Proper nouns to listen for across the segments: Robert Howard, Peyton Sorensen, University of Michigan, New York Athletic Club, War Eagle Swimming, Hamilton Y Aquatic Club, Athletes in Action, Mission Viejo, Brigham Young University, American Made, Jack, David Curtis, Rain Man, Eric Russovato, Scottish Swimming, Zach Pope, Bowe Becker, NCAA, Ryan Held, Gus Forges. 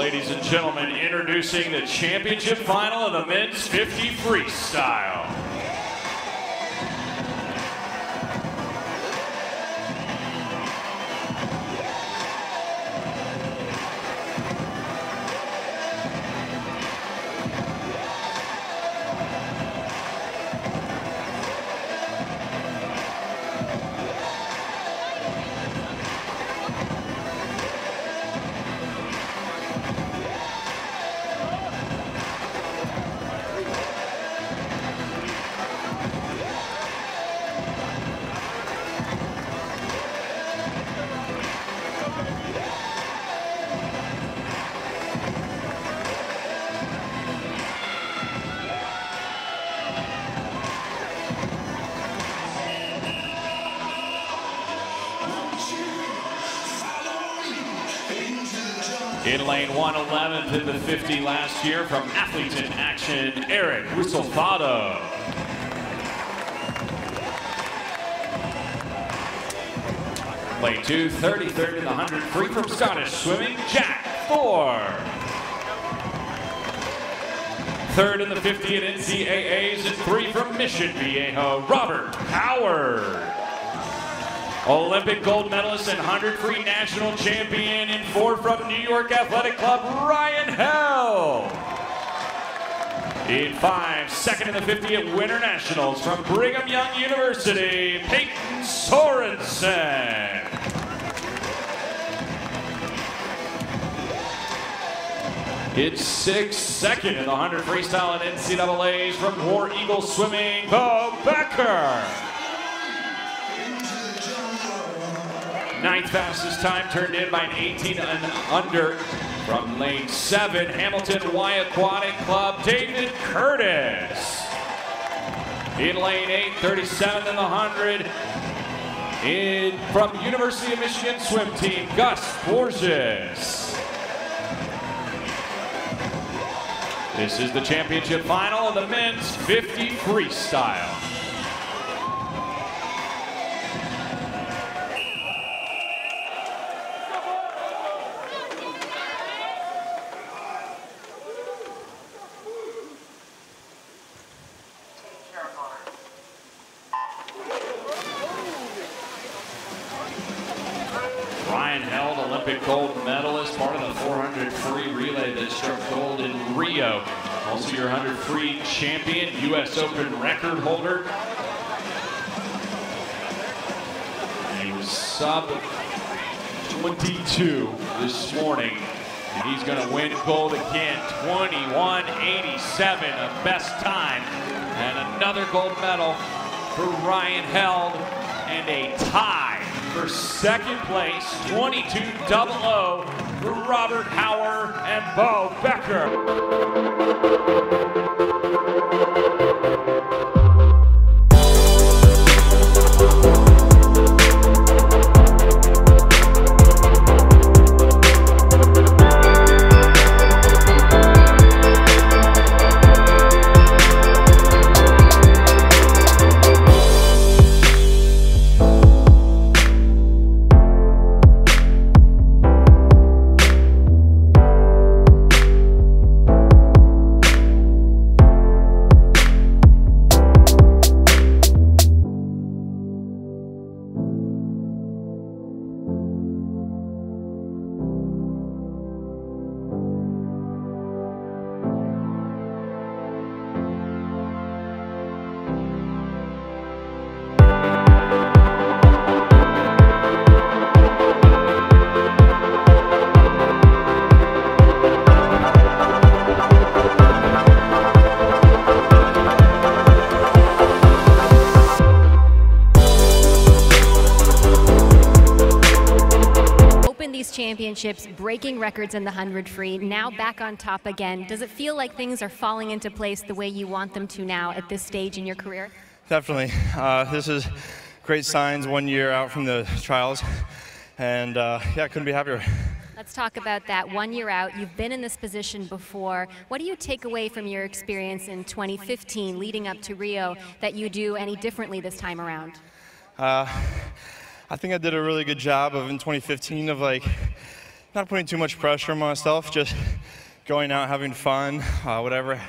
ladies and gentlemen, introducing the championship final of the men's 50 freestyle. In lane one, 11th in the 50 last year, from Athletes in Action, Eric Russovato. Lane two, 33rd in the 100 free from Scottish Swimming, Jack, 4. Third in the 50 at NCAAs and 3 from Mission Viejo, Robert Howard. Olympic gold medalist and 100 free national champion in 4 from New York Athletic Club, Ryan Held. In 5, second in the 50 at Winter Nationals from Brigham Young University, Peyton Sorensen. In 6, second in the 100 freestyle at NCAAs from War Eagle Swimming, Bowe Becker. 9th fastest time turned in by an 18 and under from lane 7, Hamilton Y Aquatic Club, David Curtis. In lane 8, 37th in the 100 from University of Michigan swim team, Gus Forges. This is the championship final of the men's 50 freestyle. Ryan Held, Olympic gold medalist, part of the 400 free relay that struck gold in Rio. Also your 100 free champion, U.S. Open record holder. He was sub 22 this morning, and he's going to win gold again. 21.87, a best time, and another gold medal for Ryan Held, and a tie for second place, 22.00 for Robert Howard and Bowe Becker. Championships, breaking records in the 100 free, now back on top again. Does it feel like things are falling into place the way you want them to now at this stage in your career? Definitely. This is great signs 1 year out from the trials, and yeah, I couldn't be happier. Let's talk about that 1 year out. You've been in this position before. What do you take away from your experience in 2015 leading up to Rio that you do any differently this time around? I think I did a really good job in 2015 of like not putting too much pressure on myself, just going out, having fun, whatever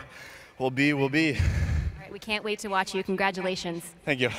will be, will be. All right, we can't wait to watch you. Congratulations. Thank you.